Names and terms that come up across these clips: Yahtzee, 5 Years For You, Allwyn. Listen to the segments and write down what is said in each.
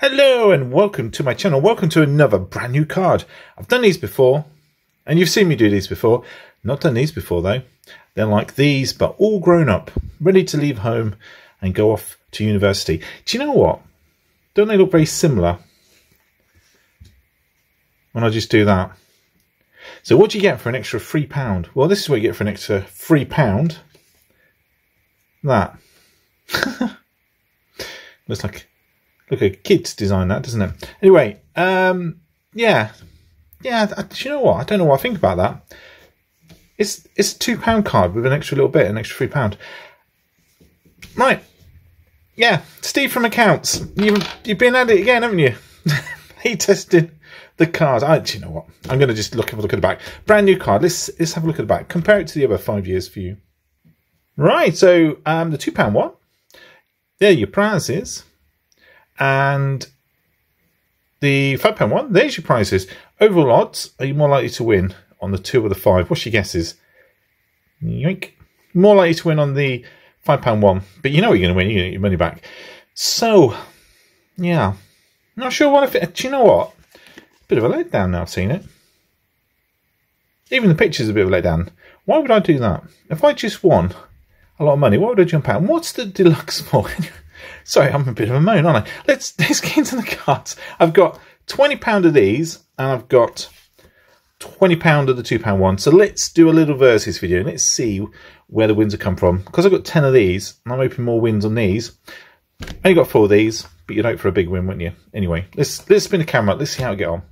Hello and welcome to my channel. Welcome to another brand new card. I've done these before and you've seen me do these before. Not done these before though. They're like these but all grown up, ready to leave home and go off to university. Do you know what? Don't they look very similar when I just do that? So what do you get for an extra £3? Well, this is what you get for an extra £3. That. Looks like... Look, a kid's designed that, doesn't it? Anyway, do you know what? I don't know what I think about that. It's a £2 card with an extra little bit, an extra £3. Right. Yeah, Steve from Accounts. You've been at it again, haven't you? He tested the card. Do you know what? I'm going to just have a look at the back. Brand new card. Let's have a look at the back. Compare it to the other 5 years for you. Right, so the £2 one. There are your prizes. And the £5 one, there's your prizes. Overall odds, are you more likely to win on the 2 or the 5? What's your guesses? Yoink. More likely to win on the £5 one. But you know what you're going to win. You're going to get your money back. So, yeah. Not sure what I think. Do you know what? Bit of a letdown now I've seen it. Even the picture's a bit of a letdown. Why would I do that? If I just won a lot of money, why would I jump out? And what's the deluxe for? Sorry, I'm a bit of a moan, aren't I? Let's get into the cards. I've got £20 of these, and I've got £20 of the £2 one. So let's do a little versus video, and let's see where the wins have come from. Because I've got 10 of these, and I'm hoping more wins on these. Only got 4 of these, but you'd hope for a big win, wouldn't you? Anyway, let's spin the camera. Let's see how we get on.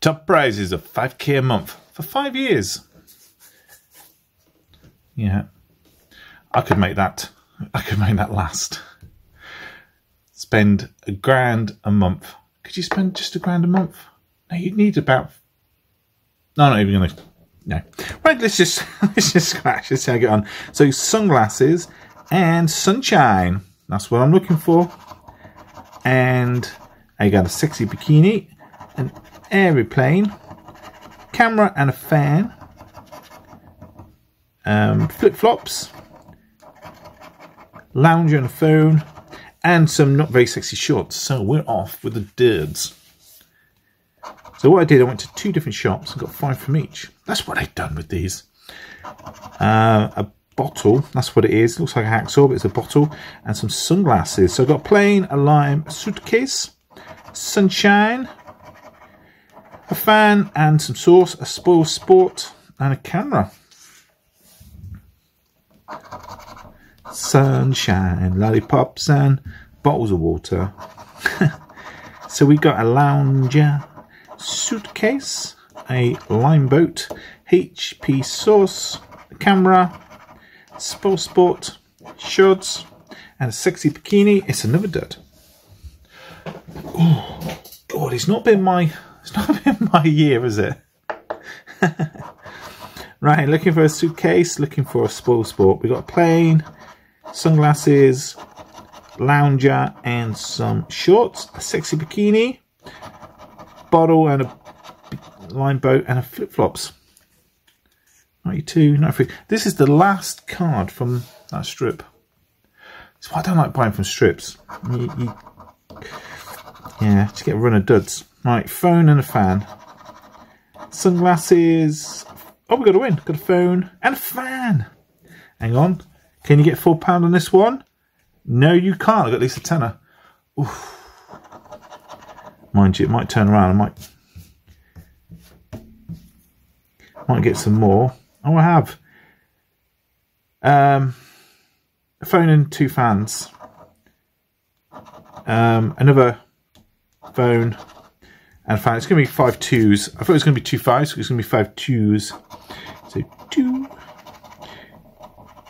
Top prizes of 5k a month for 5 years. Yeah, I could make that last. Spend £1 a month. Could you spend just £1 a month? No, you'd need about... No, I'm not even going to... No. Right, let's just scratch. Let's see how I get on. So, sunglasses and sunshine. That's what I'm looking for. And I got a sexy bikini, an aeroplane, camera and a fan, flip-flops, lounger and a phone, and some not very sexy shorts. So we're off with the duds. So what I did, I went to 2 different shops and got 5 from each. That's what I've done with these. A bottle, that's what it is. It looks like a hacksaw, but it's a bottle. And some sunglasses. So I got a plane, a lime, a suitcase, sunshine, a fan and some sauce, a spoil sport, and a camera. Sunshine, lollipops and bottles of water. So we got a lounger, suitcase, a lime boat, HP sauce, a camera, spoil sport, shorts, and a sexy bikini. It's another dud. Oh God, it's not been my year, is it? Right, looking for a suitcase, looking for a spoil sport. We got a plane, sunglasses, lounger and some shorts, a sexy bikini, bottle and a lime boat and a flip-flops. 92, 93. This is the last card from that strip. That's why I don't like buying from strips. Yeah, just get a run of duds. Right, phone and a fan. Sunglasses. Oh, we got a win. Got a phone and a fan. Hang on. Can you get £4 on this one? No, you can't. I've got at least a tenner. Oof. Mind you, it might turn around. I might get some more. Oh, I have. A phone and 2 fans. Another phone and a fan. It's going to be 5 2s. I thought it was going to be 2 5s. So it's going to be 5 2s. So 2,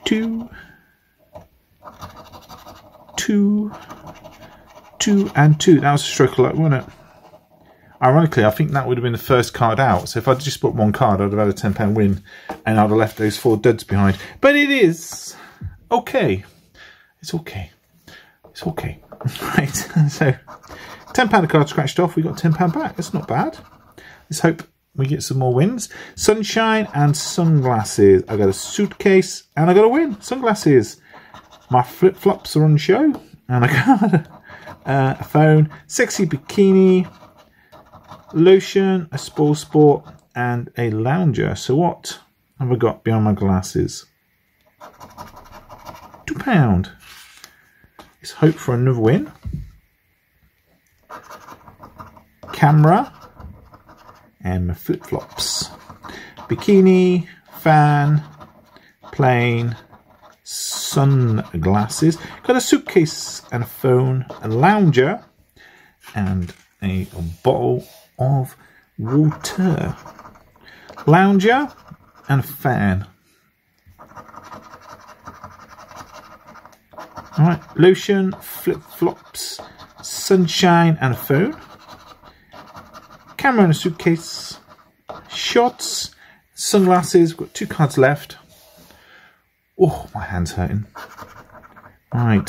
2, 2, and 2. That was a stroke of luck, wasn't it? Ironically, I think that would have been the first card out. So if I'd just put 1 card, I'd have had a £10 win, and I'd have left those 4 duds behind. But it is okay. It's okay. It's okay. Right. So £10 card scratched off. We got £10 back. That's not bad. Let's hope we get some more wins. Sunshine and sunglasses. I got a suitcase and I got a win. Sunglasses. My flip-flops are on show. And I got a phone, sexy bikini, lotion, a sport sport, and a lounger. So what have I got beyond my glasses? £2. Let's hope for another win. Camera and my flip-flops. Bikini, fan, plane, sunglasses. Got a suitcase and a phone, a lounger, and a bottle of water. Lounger and a fan. Alright, lotion, flip-flops, sunshine and a phone. Camera and a suitcase. Shots, sunglasses. We've got 2 cards left. Oh, my hand's hurting. Right,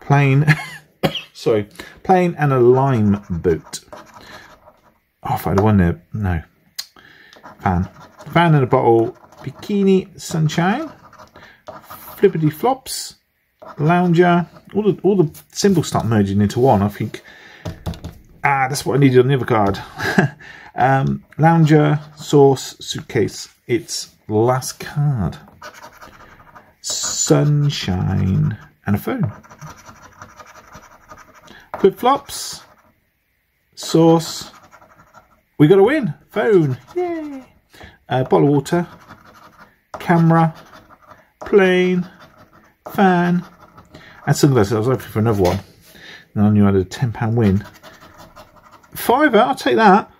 plane. Sorry, plane and a lime boat. Oh, if I had one there, no. Fan. Fan and a bottle. Bikini, sunshine. Flippity flops. Lounger. All the symbols start merging into one. I think, ah, that's what I needed on the other card. Lounger, sauce, suitcase. It's last card. Sunshine and a phone. Flip flops, sauce. We got a win. Phone. Yay. Bottle of water. Camera. Plane. Fan. And sunglasses. I was hoping for another one. And I knew I had a £10 win. £5, I'll take that.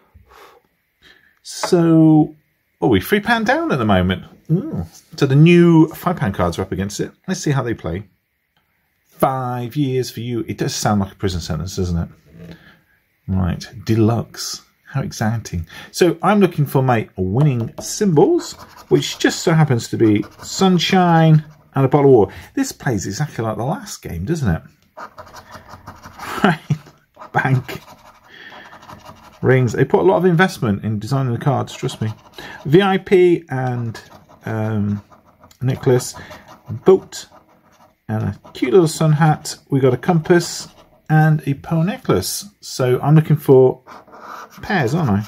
So, oh, we're £3 down at the moment. Ooh. So the new £5 cards are up against it. Let's see how they play. 5 years for you. It does sound like a prison sentence, doesn't it? Right. Deluxe. How exciting. So I'm looking for my winning symbols, which just so happens to be sunshine and a bottle of water. This plays exactly like the last game, doesn't it? Right. Bank. Rings. They put a lot of investment in designing the cards, trust me. VIP and necklace, boat, and a cute little sun hat. We got a compass and a pearl necklace. So I'm looking for pairs, aren't I?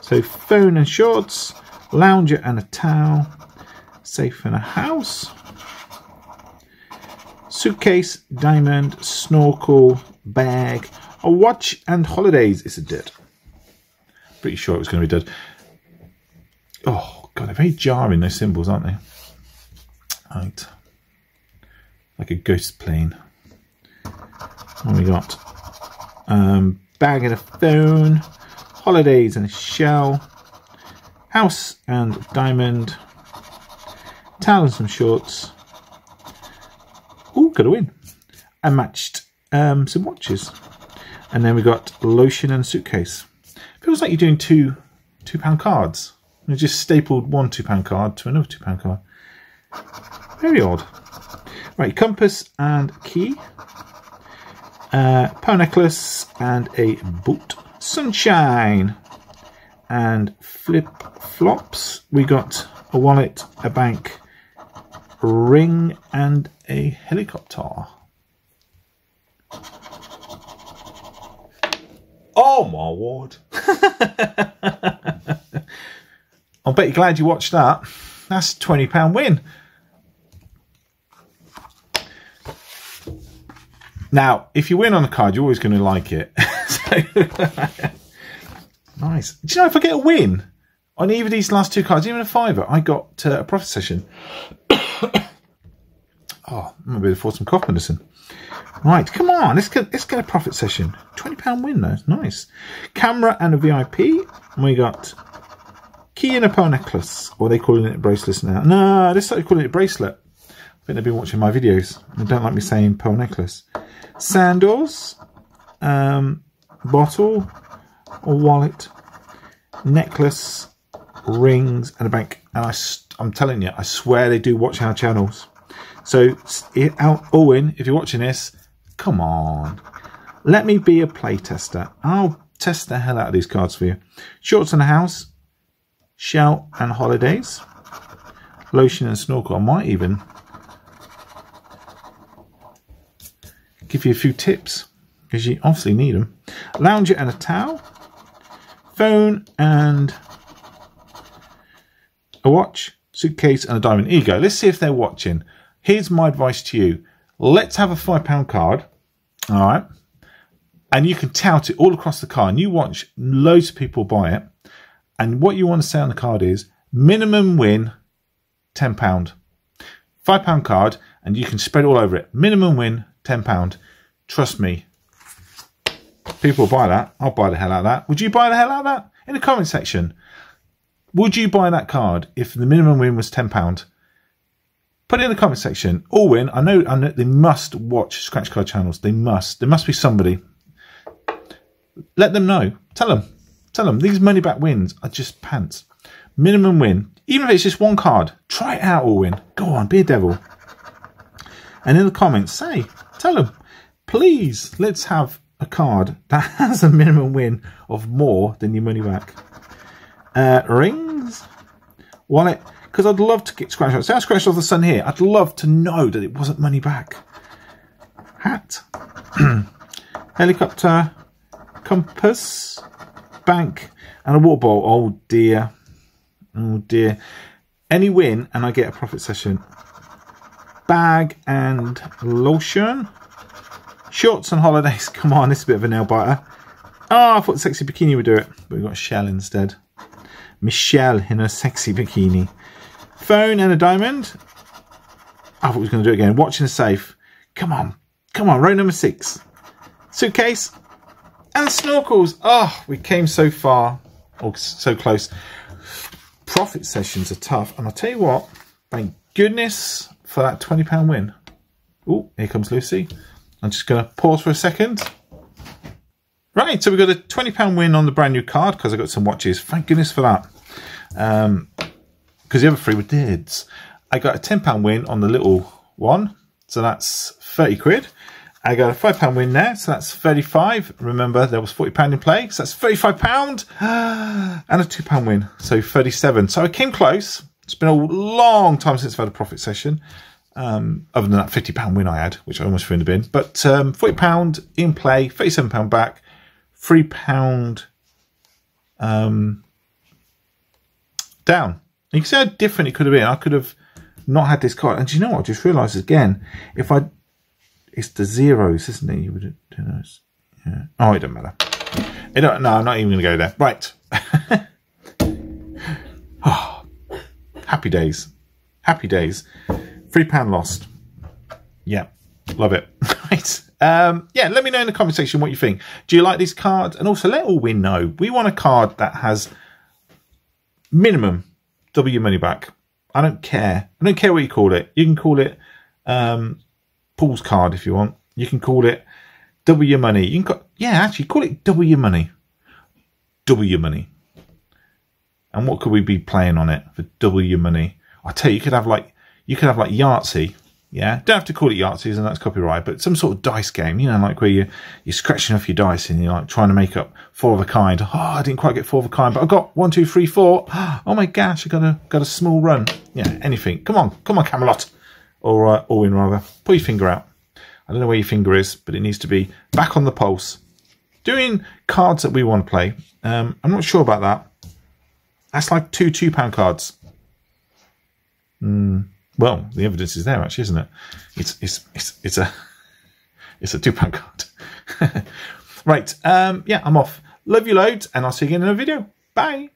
So phone and shorts, lounger and a towel, safe and a house, suitcase, diamond, snorkel, bag, a watch and holidays. It's a dud. Pretty sure it was going to be dud. Oh god, they're very jarring, those symbols, aren't they? Right, like a ghost plane. What have we got? Bag and a phone, holidays and a shell, house and diamond, towel and some shorts. Ooh, got a win. I matched some watches. And then we got lotion and suitcase. Feels like you're doing two pound cards. You just stapled one £2 card to another £2 card. Very odd. Right, compass and key. Pearl necklace and a boot. Sunshine and flip flops. We got a wallet, a bank, ring, and a helicopter. Oh my word. I'll bet you're glad you watched that. That's a £20 win. Now, if you win on a card, you're always going to like it. So, nice. Do you know, if I get a win on either of these last 2 cards, even a £5, I got a profit session. Oh, I'm going to be able to afford some cough medicine. Right, come on. Let's get a profit session. £20 win, though. Nice. Camera and a VIP. And we got key and a pearl necklace. Or are they calling it bracelets now? No, they started calling it bracelet. I think they've been watching my videos. They don't like me saying pearl necklace. Sandals. Bottle. A wallet. Necklace. Rings. And a bank. And I'm telling you, I swear they do watch our channels. So, Allwyn, if you're watching this, come on. Let me be a play tester. I'll test the hell out of these cards for you. Shorts and a house. Shell and holidays. Lotion and snorkel. I might even give you a few tips, because you obviously need them. Lounger and a towel, phone and a watch, suitcase and a diamond. Here you go. Let's see if they're watching. Here's my advice to you. Let's have a £5 card, all right? And you can tout it all across the car, and you watch loads of people buy it. And what you want to say on the card is minimum win £10. £5 card, and you can spread all over it. Minimum win £10. Trust me. People buy that. I'll buy the hell out of that. Would you buy the hell out of that? In the comment section, would you buy that card if the minimum win was £10? Put it in the comment section. Allwyn, I know they must watch scratch card channels. They must. There must be somebody. Let them know. Tell them these money back wins are just pants. Minimum win, even if it's just one card. Try it out, Allwyn. Go on, be a devil. And in the comments, tell them, please, let's have a card that has a minimum win of more than your money back. Rings, wallet, because I'd love to get scratched off. So I scratched off the sun here. I'd love to know that it wasn't money back. Hat, helicopter, compass, bank, and a water bowl. Oh dear. Oh dear. Any win and I get a profit session. Bag and lotion. Shorts and holidays. Come on, this is a bit of a nail biter. Oh, I thought sexy bikini would do it. But we've got Shell instead. Michelle in her sexy bikini. Phone and a diamond. I thought we were going to do it again. Watch in the safe. Come on. Come on. Row number 6. Suitcase. And snorkels. Oh, we came so far, or so close. Profit sessions are tough. And I'll tell you what, thank goodness for that £20 win. Oh, here comes Lucy. I'm just going to pause for a second. Right, so we've got a £20 win on the brand new card because I got some watches. Thank goodness for that. Because the other three were deads. I got a £10 win on the little one. So that's 30 quid. I got a £5 win there, so that's 35. Remember, there was £40 in play, so that's £35. And a £2 win, so 37. So I came close. It's been a long time since I've had a profit session. Other than that £50 win I had, which I almost threw in the bin. But £40 in play, £37 back, £3 down. And you can see how different it could have been. I could have not had this card. And do you know what? I just realised again, if I... It's the zeros, isn't it? You would, yeah. Oh, it doesn't matter. No, I'm not even going to go there. Right. Oh, happy days. Happy days. £3 lost. Yeah, love it. Right. Yeah, let me know in the comment section what you think. Do you like these cards? And also let Allwyn know. We want a card that has minimum double your money back. I don't care. I don't care what you call it. You can call it... Paul's card if you want. You can call it double your money. You can actually call it double your money. Double your money. And what could we be playing on it for double your money? I tell you, you could have like Yahtzee. Yeah, don't have to call it Yahtzee, and that's copyright. But some sort of dice game, you know, like where you're scratching off your dice and you're like trying to make up 4 of a kind. Oh, I didn't quite get 4 of a kind, but I got 1, 2, 3, 4. Oh my gosh, I got a small run. Yeah, anything. Come on, Camelot. Or Allwyn rather, put your finger out. I don't know where your finger is, but it needs to be back on the pulse. Doing cards that we want to play. I'm not sure about that. That's like two £2 cards. Well, the evidence is there actually, isn't it? It's a £2 card. Right. Yeah, I'm off. Love you loads, and I'll see you again in another video. Bye.